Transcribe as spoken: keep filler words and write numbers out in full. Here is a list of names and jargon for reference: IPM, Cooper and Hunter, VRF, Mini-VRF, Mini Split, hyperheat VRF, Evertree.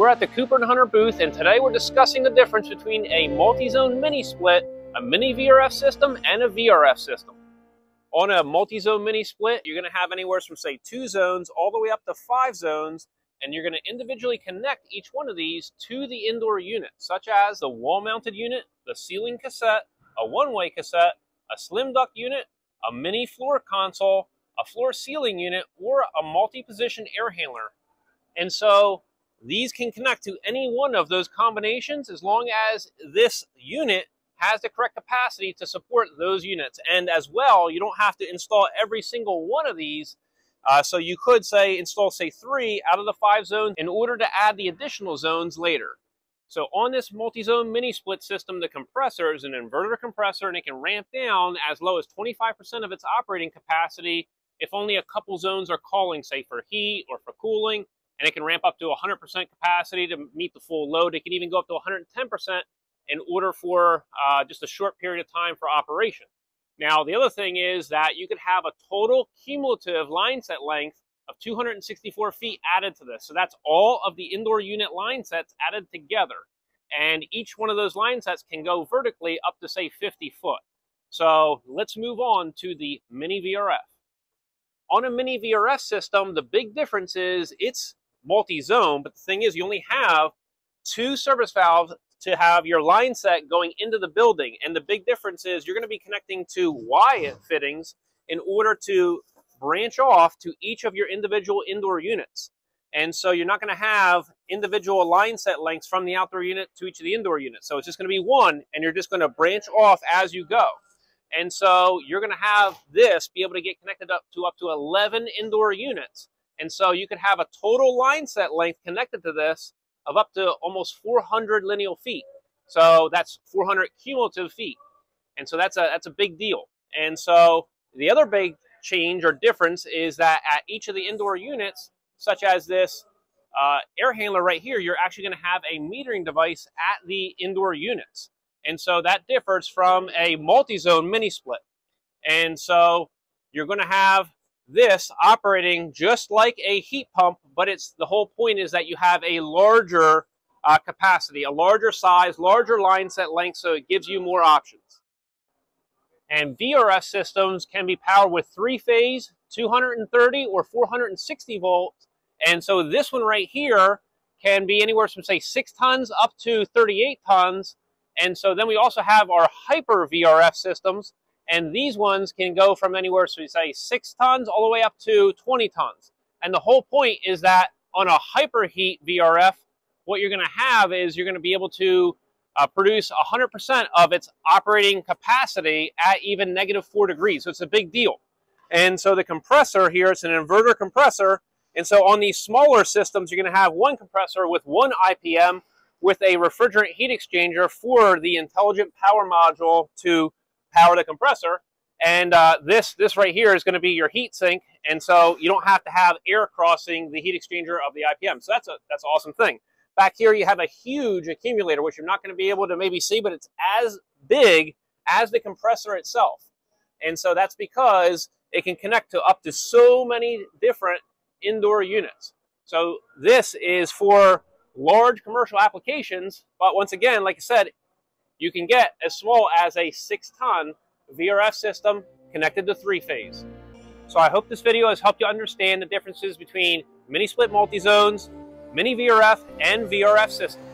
We're at the Cooper and Hunter booth, and today we're discussing the difference between a multi-zone mini-split, a mini-V R F system, and a V R F system. On a multi-zone mini-split, you're going to have anywhere from, say, two zones all the way up to five zones, and you're going to individually connect each one of these to the indoor unit, such as the wall-mounted unit, the ceiling cassette, a one-way cassette, a slim duct unit, a mini-floor console, a floor ceiling unit, or a multi-position air handler. And so these can connect to any one of those combinations as long as this unit has the correct capacity to support those units. And as well, you don't have to install every single one of these. Uh, so you could say install, say, three out of the five zones in order to add the additional zones later. So on this multi-zone mini-split system, the compressor is an inverter compressor, and it can ramp down as low as twenty-five percent of its operating capacity if only a couple zones are calling, say, for heat or for cooling. And it can ramp up to one hundred percent capacity to meet the full load. It can even go up to one hundred ten percent in order for uh, just a short period of time for operation. Now, the other thing is that you could have a total cumulative line set length of two hundred sixty-four feet added to this. So that's all of the indoor unit line sets added together. And each one of those line sets can go vertically up to, say, fifty foot. So let's move on to the mini V R F. On a mini V R F system, the big difference is it's multi-zone, but the thing is you only have two service valves to have your line set going into the building. And the big difference is you're going to be connecting to Y fittings in order to branch off to each of your individual indoor units. And so you're not going to have individual line set lengths from the outdoor unit to each of the indoor units. So it's just going to be one, and you're just going to branch off as you go. And so you're going to have this be able to get connected up to up to eleven indoor units. And so you could have a total line set length connected to this of up to almost four hundred lineal feet. So that's four hundred cumulative feet. And so that's a, that's a big deal. And so the other big change or difference is that at each of the indoor units, such as this uh, air handler right here, you're actually going to have a metering device at the indoor units. And so that differs from a multi-zone mini-split. And so you're going to have this operating just like a heat pump, but it's the whole point is that you have a larger uh, capacity, a larger size, larger line set length, so it gives you more options. And V R F systems can be powered with three-phase, two hundred thirty or four hundred sixty volts. And so this one right here can be anywhere from, say, six tons up to thirty-eight tons. And so then we also have our hyper V R F systems, and these ones can go from anywhere, so we say six tons all the way up to twenty tons. And the whole point is that on a hyperheat V R F, what you're going to have is you're going to be able to uh, produce one hundred percent of its operating capacity at even negative four degrees. So it's a big deal. And so the compressor here, it's an inverter compressor. And so on these smaller systems, you're going to have one compressor with one I P M, with a refrigerant heat exchanger for the intelligent power module to power the compressor. And uh, this, this right here is gonna be your heat sink, and so you don't have to have air crossing the heat exchanger of the I P M. So that's, a, that's an awesome thing. Back here you have a huge accumulator, which you're not gonna be able to maybe see, but it's as big as the compressor itself. And so that's because it can connect to up to so many different indoor units. So this is for large commercial applications, but once again, like I said, you can get as small as a six-ton V R F system connected to three-phase. So I hope this video has helped you understand the differences between mini-split multi-zones, mini V R F, and V R F systems.